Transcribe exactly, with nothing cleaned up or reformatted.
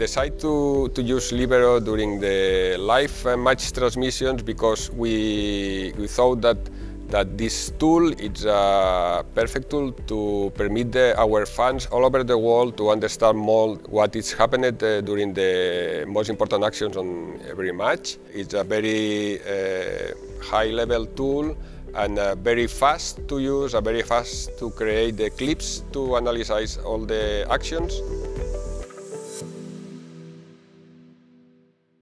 decide to, to use Libero during the live match transmissions because we, we thought that, that this tool is a perfect tool to permit the, our fans all over the world to understand more what is happening uh, during the most important actions on every match. It's a very uh, high-level tool and uh, very fast to use, uh, very fast to create the clips to analyze all the actions.